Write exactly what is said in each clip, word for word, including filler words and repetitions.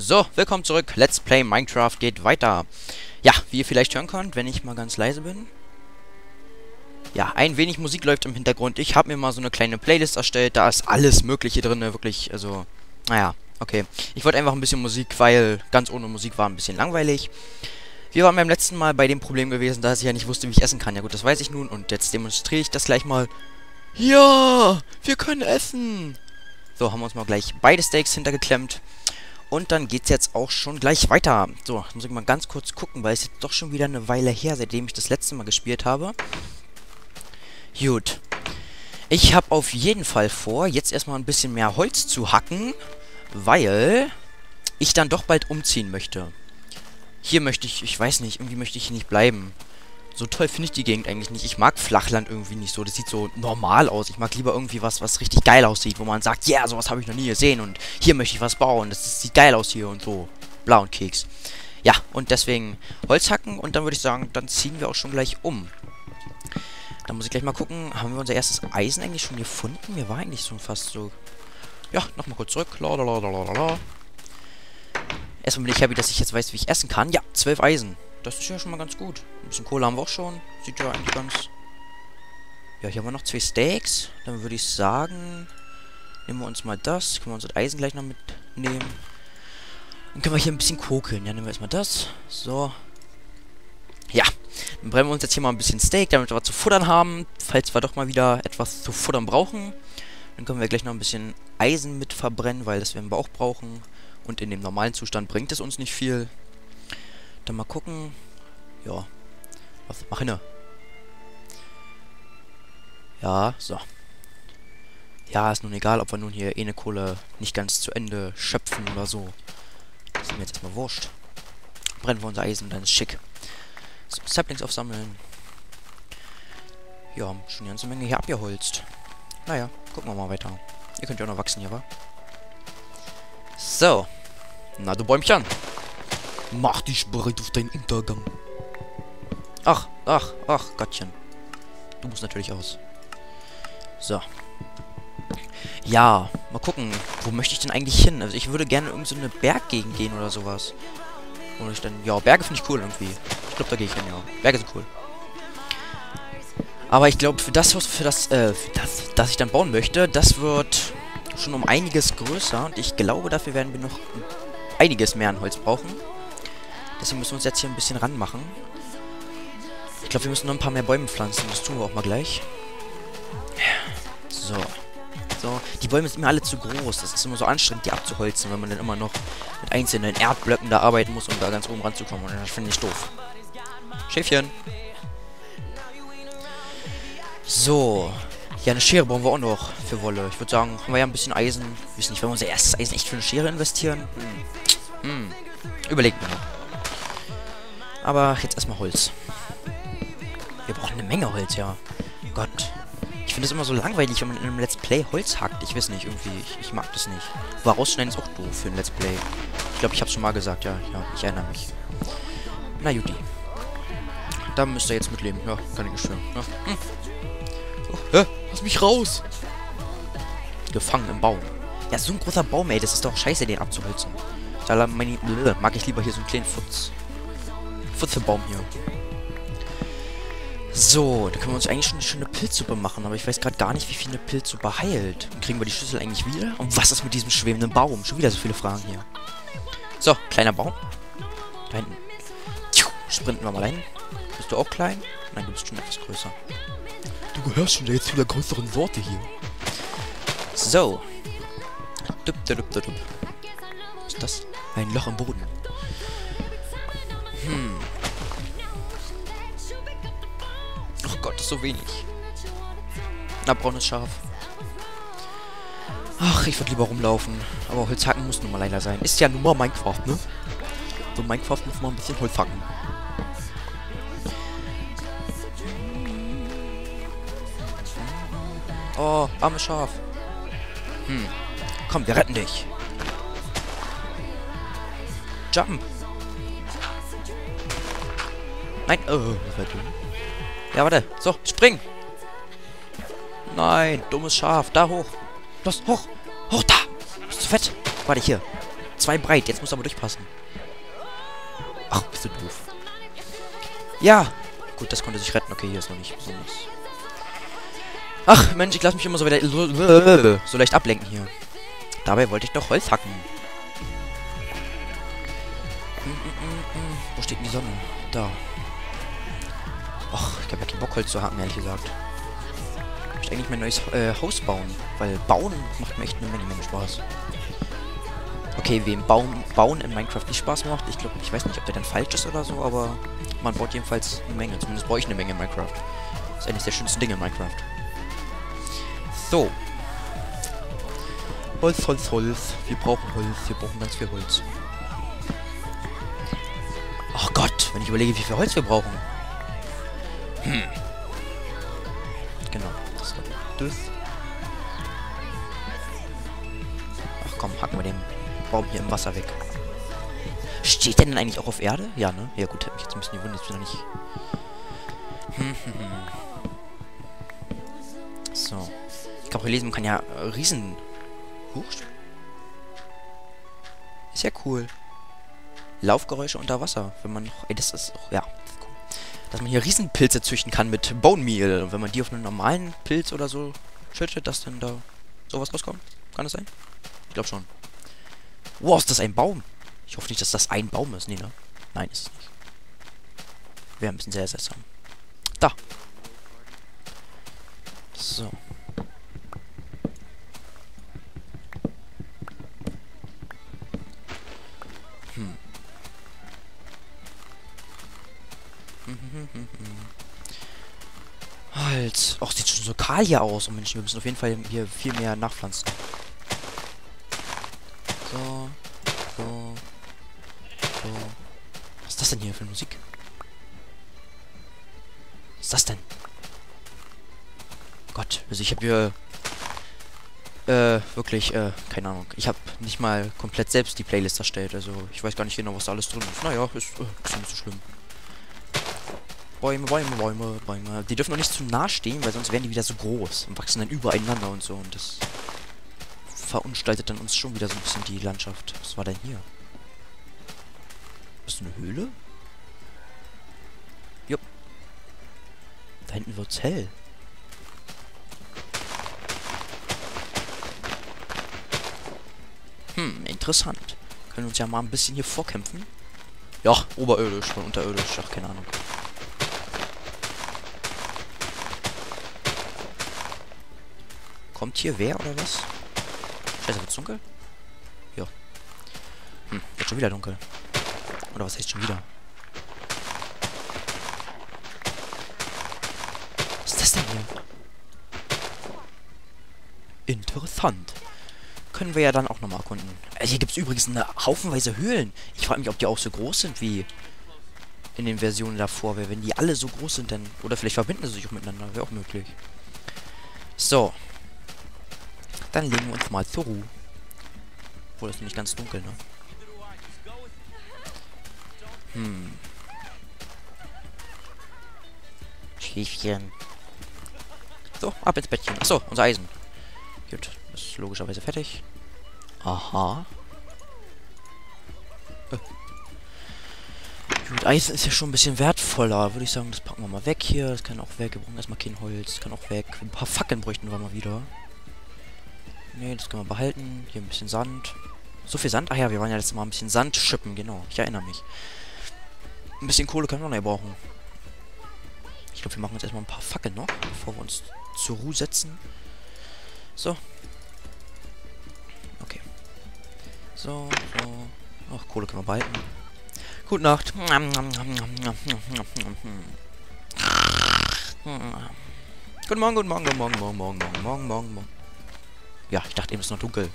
So, willkommen zurück. Let's Play Minecraft geht weiter. Ja, wie ihr vielleicht hören könnt, wenn ich mal ganz leise bin. Ja, ein wenig Musik läuft im Hintergrund. Ich habe mir mal so eine kleine Playlist erstellt. Da ist alles Mögliche drin, wirklich. Also, naja, okay. Ich wollte einfach ein bisschen Musik, weil ganz ohne Musik war ein bisschen langweilig. Wir waren beim letzten Mal bei dem Problem gewesen, dass ich ja nicht wusste, wie ich essen kann. Ja gut, das weiß ich nun und jetzt demonstriere ich das gleich mal. Ja, wir können essen. So, haben wir uns mal gleich beide Steaks hintergeklemmt. Und dann geht's jetzt auch schon gleich weiter. So, muss ich mal ganz kurz gucken, weil es jetzt doch schon wieder eine Weile her, seitdem ich das letzte Mal gespielt habe. Gut. Ich habe auf jeden Fall vor, jetzt erstmal ein bisschen mehr Holz zu hacken, weil ich dann doch bald umziehen möchte. Hier möchte ich, ich weiß nicht, irgendwie möchte ich hier nicht bleiben. So toll finde ich die Gegend eigentlich nicht. Ich mag Flachland irgendwie nicht so. Das sieht so normal aus. Ich mag lieber irgendwie was, was richtig geil aussieht, wo man sagt, ja, yeah, sowas habe ich noch nie gesehen und hier möchte ich was bauen. Das, das sieht geil aus hier und so. Blau und Keks. Ja, und deswegen Holz hacken und dann würde ich sagen, dann ziehen wir auch schon gleich um. Dann muss ich gleich mal gucken, haben wir unser erstes Eisen eigentlich schon gefunden? Mir war eigentlich schon fast so... Ja, nochmal kurz zurück. Lalalala. Erstmal bin ich happy, dass ich jetzt weiß, wie ich essen kann. Ja, zwölf Eisen. Das ist ja schon mal ganz gut. Ein bisschen Kohle haben wir auch schon. Sieht ja eigentlich ganz... Ja, hier haben wir noch zwei Steaks. Dann würde ich sagen... Nehmen wir uns mal das. Können wir uns das Eisen gleich noch mitnehmen. Dann können wir hier ein bisschen kokeln. Ja, nehmen wir erstmal das. So. Ja. Dann brennen wir uns jetzt hier mal ein bisschen Steak, damit wir was zu futtern haben. Falls wir doch mal wieder etwas zu futtern brauchen. Dann können wir gleich noch ein bisschen Eisen mit verbrennen, weil das werden wir auch brauchen. Und in dem normalen Zustand bringt es uns nicht viel. Dann mal gucken. Ja. Was? Mach hin. Ja, so. Ja, ist nun egal, ob wir nun hier eh eine Kohle nicht ganz zu Ende schöpfen oder so. Das ist mir jetzt erstmal wurscht. Brennen wir unser Eisen, dann ist schick. So, Saplings aufsammeln. Ja, schon eine ganze Menge hier abgeholzt. Naja, gucken wir mal weiter. Ihr könnt ja auch noch wachsen hier, wa? So. Na, du Bäumchen. Mach dich bereit auf deinen Untergang. Ach, ach, ach, Gottchen. Du musst natürlich aus. So. Ja, mal gucken. Wo möchte ich denn eigentlich hin? Also ich würde gerne in so eine Berggegend gehen oder sowas. Oder ich dann... Ja, Berge finde ich cool irgendwie. Ich glaube, da gehe ich hin, ja. Berge sind cool. Aber ich glaube, für das, für das, äh, für das, das ich dann bauen möchte, das wird schon um einiges größer. Und ich glaube, dafür werden wir noch einiges mehr an Holz brauchen. Deswegen müssen wir uns jetzt hier ein bisschen ranmachen. Ich glaube, wir müssen noch ein paar mehr Bäume pflanzen. Das tun wir auch mal gleich. So. So. Die Bäume sind immer alle zu groß. Das ist immer so anstrengend, die abzuholzen, wenn man dann immer noch mit einzelnen Erdblöcken da arbeiten muss, um da ganz oben ranzukommen. Und das finde ich doof. Schäfchen. So. Ja, eine Schere brauchen wir auch noch für Wolle. Ich würde sagen, haben wir ja ein bisschen Eisen. Ich weiß nicht, wenn wir unser erstes Eisen echt für eine Schere investieren. Hm. Hm. Überlegt mir noch. Aber jetzt erstmal Holz. Wir brauchen eine Menge Holz, ja. Gott. Ich finde es immer so langweilig, wenn man in einem Let's Play Holz hackt. Ich weiß nicht, irgendwie. Ich, ich mag das nicht. Aber rausschneiden ist auch doof für ein Let's Play. Ich glaube, ich habe es schon mal gesagt, ja. Ja, ich erinnere mich. Na, Juti. Da müsst ihr jetzt mitleben. Ja, kann ich nicht schwören. Ja. Hm. Oh, hä? Lass mich raus! Gefangen im Baum. Ja, so ein großer Baum, ey. Das ist doch scheiße, den abzuholzen. Da meine, mag ich lieber hier so einen kleinen Futz. Futzelbaum hier. So, da können wir uns eigentlich schon eine schöne Pilzsuppe machen, aber ich weiß gerade gar nicht, wie viel eine Pilzsuppe heilt. Und kriegen wir die Schüssel eigentlich wieder? Und was ist mit diesem schwebenden Baum? Schon wieder so viele Fragen hier. So, kleiner Baum. Da hinten. Tschuh, sprinten wir mal rein. Bist du auch klein? Nein, du bist schon etwas größer. Du gehörst schon jetzt zu der größeren Sorte hier. So. Dup, dup, dup, dup. Was ist das? Ein Loch im Boden. Hm. Oh Gott, das ist so wenig. Na, braunes Schaf. Ach, ich würde lieber rumlaufen. Aber Holz hacken muss nun mal leider sein. Ist ja nun mal Minecraft, ne? So, Minecraft muss mal ein bisschen Holz hacken. Oh, armes Schaf. Hm. Komm, wir retten dich. Jump. Nein. Oh, ja, warte. So, spring. Nein, dummes Schaf. Da hoch. Los, hoch. Hoch da. Bist du fett? Warte, hier. Zwei breit, jetzt muss aber durchpassen. Ach, bist du doof. Ja! Gut, das konnte sich retten. Okay, hier ist noch nicht besonders. Ach, Mensch, ich lasse mich immer so wieder so leicht ablenken hier. Dabei wollte ich doch Holz hacken. Wo steht denn die Sonne? Da. Ach, ich habe ja keinen Bock, Holz zu hacken, ehrlich gesagt. Ich möchte eigentlich mein neues äh, Haus bauen. Weil bauen macht mir echt eine Menge, Menge Spaß. Okay, wem bauen, bauen in Minecraft nicht Spaß macht, ich glaube, ich weiß nicht, ob der dann falsch ist oder so, aber man baut jedenfalls eine Menge. Zumindest baue ich eine Menge in Minecraft. Das ist eines der schönsten Dinge in Minecraft. So. Holz, Holz, Holz. Wir brauchen Holz. Wir brauchen ganz viel Holz. Ach Gott, wenn ich überlege, wie viel Holz wir brauchen. Hm. Genau. Das war das. Ach komm, hacken wir den Baum hier im Wasser weg. Steht der denn eigentlich auch auf Erde? Ja, ne? Ja gut, hätte mich jetzt ein bisschen gewundert, jetzt bin ich noch nicht. Hm, hm, hm. So. Ich glaube, hier lesen, man kann ja äh, Riesen. Huch. Ist ja cool. Laufgeräusche unter Wasser. Wenn man noch. Ey, das ist. Ja, cool. Dass man hier Riesenpilze züchten kann mit Bone Meal. Und wenn man die auf einen normalen Pilz oder so schüttet, dass dann da sowas rauskommt. Kann das sein? Ich glaube schon. Wow, ist das ein Baum? Ich hoffe nicht, dass das ein Baum ist. Nee, ne? Nein, ist es nicht. Wäre ein bisschen sehr seltsam. Da. So. Hm. Halt. Och, sieht schon so kahl hier aus. Oh Mensch, wir müssen auf jeden Fall hier viel mehr nachpflanzen. So, so, so. Was ist das denn hier für Musik? Was ist das denn? Gott, also ich habe hier äh, wirklich, äh, keine Ahnung. Ich habe nicht mal komplett selbst die Playlist erstellt, also ich weiß gar nicht genau, was da alles drin ist. Naja, ist, äh, ist nicht so schlimm. Bäume, Bäume, Bäume, Bäume. Die dürfen noch nicht zu nah stehen, weil sonst werden die wieder so groß und wachsen dann übereinander und so und das verunstaltet dann uns schon wieder so ein bisschen die Landschaft. Was war denn hier? Ist das eine Höhle? Jupp. Da hinten wird's hell. Hm, interessant. Können wir uns ja mal ein bisschen hier vorkämpfen. Ja, oberirdisch und unterirdisch. Ach, keine Ahnung. Kommt hier wer oder was? Scheiße, wird's dunkel? Ja. Hm, wird schon wieder dunkel. Oder was heißt schon wieder? Was ist das denn hier? Interessant. Können wir ja dann auch nochmal erkunden. Also hier gibt es übrigens eine haufenweise Höhlen. Ich frage mich, ob die auch so groß sind wie in den Versionen davor. Weil wenn die alle so groß sind, dann... Oder vielleicht verbinden sie sich auch miteinander. Wäre auch möglich. So. Dann legen wir uns mal zur Ruhe. Obwohl, das ist nämlich ganz dunkel, ne? Hm. Schiefchen. So, ab ins Bettchen. Achso, unser Eisen. Gut, das ist logischerweise fertig. Aha. Äh. Gut, Eisen ist ja schon ein bisschen wertvoller. Würde ich sagen, das packen wir mal weg hier. Das kann auch weg. Wir brauchen erstmal kein Holz. Das kann auch weg. Ein paar Fackeln bräuchten wir mal wieder. Ne, das können wir behalten. Hier ein bisschen Sand. So viel Sand? Ach ja, wir waren ja letztes Mal ein bisschen Sand schippen, genau. Ich erinnere mich. Ein bisschen Kohle können wir noch brauchen. Ich glaube, wir machen jetzt erstmal ein paar Fackeln noch, bevor wir uns zur Ruhe setzen. So. Okay. So, so. Ach, Kohle können wir behalten. Gute Nacht. Guten Morgen, guten Morgen, guten Morgen, morgen, morgen, morgen, morgen, morgen, morgen. Ja, ich dachte eben, es ist noch dunkel.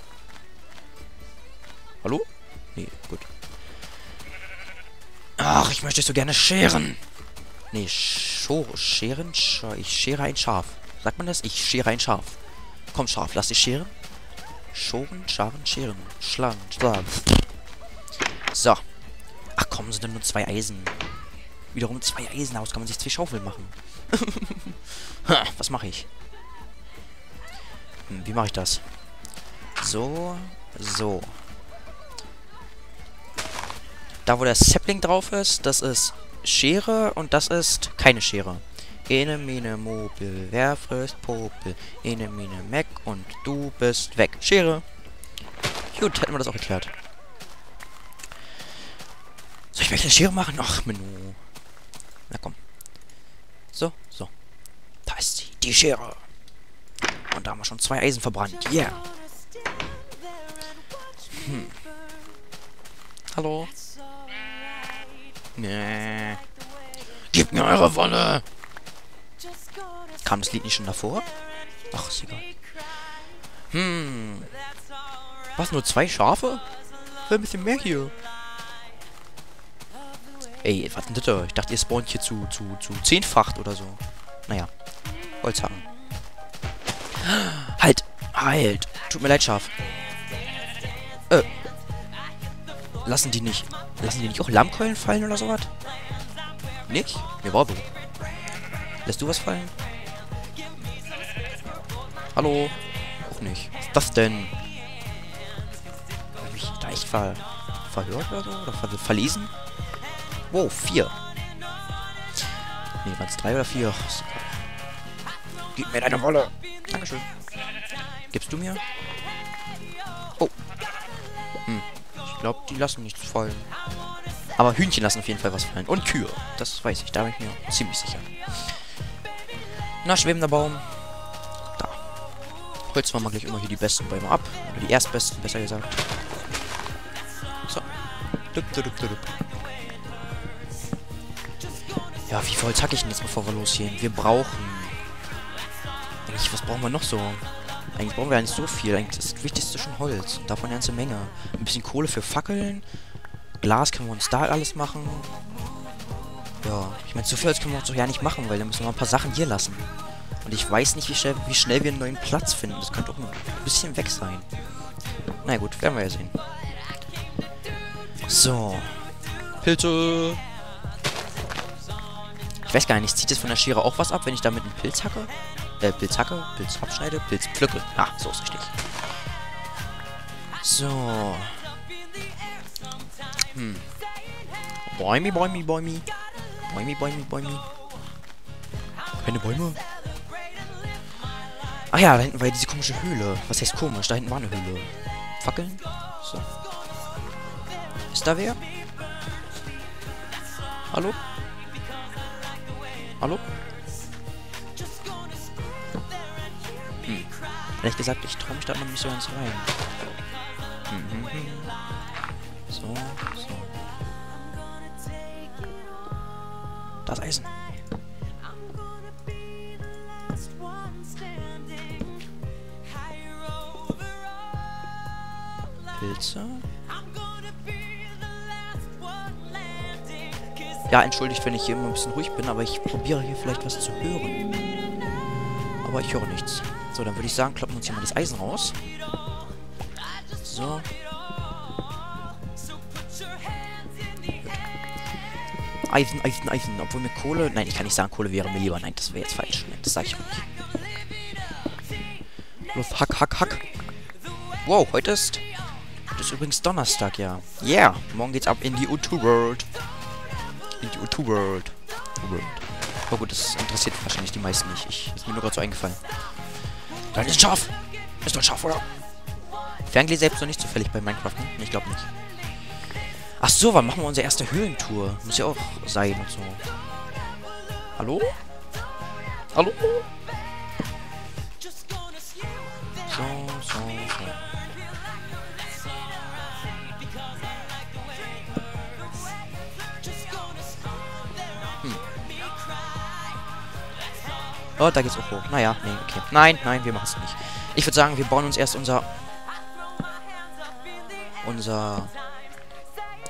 Hallo? Nee, gut. Ach, ich möchte so gerne scheren. Nee, scho scheren? Sch ich schere ein Schaf. Sagt man das? Ich schere ein Schaf. Komm, Schaf, lass dich scheren. Schoren, scharen, scheren. Schlangen, schlagen. So. Ach komm, sind denn nur zwei Eisen. Wiederum zwei Eisen, daraus kann man sich zwei Schaufeln machen. Ha, was mache ich? Wie mache ich das? So, so. Da, wo der Sapling drauf ist, das ist Schere und das ist keine Schere. Ene Mine Mobil, wer frisst Popel? Ene Mine Mac und du bist weg. Schere. Gut, hätten wir das auch erklärt. Soll ich wirklich eine Schere machen? Ach, Menü. Na komm. So, so. Da ist sie, die Schere. Und da haben wir schon zwei Eisen verbrannt. Yeah. Hm. Hallo? Nee. Gebt mir eure Wolle! Kam das Lied nicht schon davor? Ach, ist egal. Hm. Was, nur zwei Schafe? Ein bisschen mehr hier. Ey, was denn das? Ich dachte, ihr spawnt hier zu, zu, zu zehnfacht oder so. Naja. Holzhacken. Halt! Halt! Tut mir leid, Schaf. Äh. Lassen die nicht. Lassen die nicht auch Lammkeulen fallen oder sowas? Nicht? Mir war wohl. Lässt du was fallen? Hallo? Auch nicht. Was ist das denn? Hab ich da echt ver verhört oder so? Oder ver verlesen? Wow, vier. Ne, waren es drei oder vier? Gib mir deine Wolle. Dankeschön. Gibst du mir? Oh. Hm. Ich glaube, die lassen nichts fallen. Aber Hühnchen lassen auf jeden Fall was fallen. Und Kühe. Das weiß ich. Da bin ich mir ziemlich sicher. Na, schwebender Baum. Da. Holzen wir mal gleich immer hier die besten Bäume ab. Oder die erstbesten, besser gesagt. So. Dup, dup, dup, dup. Ja, wie viel Holz hacke ich denn jetzt, bevor wir losgehen? Wir brauchen... Eigentlich, was brauchen wir noch so? Eigentlich brauchen wir ja nicht so viel. Eigentlich ist das Wichtigste schon Holz. Und davon eine ganze Menge. Ein bisschen Kohle für Fackeln. Glas können wir uns da alles machen. Ja, ich meine, so viel Holz können wir uns doch ja nicht machen, weil dann müssen wir ein paar Sachen hier lassen. Und ich weiß nicht, wie schnell, wie schnell wir einen neuen Platz finden. Das könnte auch ein bisschen weg sein. Na gut, werden wir ja sehen. So. Pilze. Ich weiß gar nicht, zieht das von der Schere auch was ab, wenn ich damit einen Pilz hacke? Äh, Pilz hacke, Pilz abschneide, Pilz pflücke. Ah, so ist richtig. So. Hm. Bäumi, Bäumi, Bäumi. Bäumi, Bäumi, Bäumi. Keine Bäume? Ach ja, da hinten war ja diese komische Höhle. Was heißt komisch? Da hinten war eine Höhle. Fackeln? So. Ist da wer? Hallo? Hallo? Hm. Ehrlich gesagt, ich traue mich da noch nicht so ganz rein. Hm, hm, hm. So, so. Das Eisen. Pilze. Ja, entschuldigt, wenn ich hier immer ein bisschen ruhig bin, aber ich probiere hier vielleicht was zu hören. Aber ich höre nichts. So, dann würde ich sagen, kloppen wir uns hier mal das Eisen raus. So. Eisen, Eisen, Eisen. Obwohl mir Kohle... Nein, ich kann nicht sagen, Kohle wäre mir lieber. Nein, das wäre jetzt falsch. Nein, das sage ich nicht. Los, hack, hack, hack. Wow, heute ist... Heute ist übrigens Donnerstag, ja. Yeah, morgen geht's ab in die U zwei World. In die U zwei World. Oh gut, das interessiert wahrscheinlich die meisten nicht. Ich, das ist mir nur gerade so eingefallen. Da ist ein Schaf! Ist doch ein Schaf, oder? Ferngläser selbst noch nicht zufällig bei Minecraft, ne? Ich glaube nicht. Ach so, wann machen wir unsere erste Höhlentour? Muss ja auch sein und so. Hallo? Hallo? So, so, so. Hm. Oh, da geht's auch hoch. Naja, nee, okay. Nein, nein, wir machen es nicht. Ich würde sagen, wir bauen uns erst unser... Unser...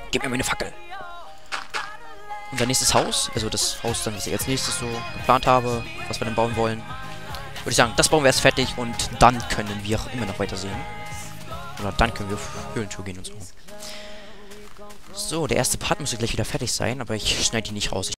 Gib mir meine Fackel. Unser nächstes Haus, also das Haus dann, was ich als nächstes so geplant habe, was wir dann bauen wollen. Würde ich sagen, das bauen wir erst fertig und dann können wir immer noch weitersehen. Oder dann können wir auf Höhlentour gehen und so. So, der erste Part müsste gleich wieder fertig sein, aber ich schneide die nicht raus. Ich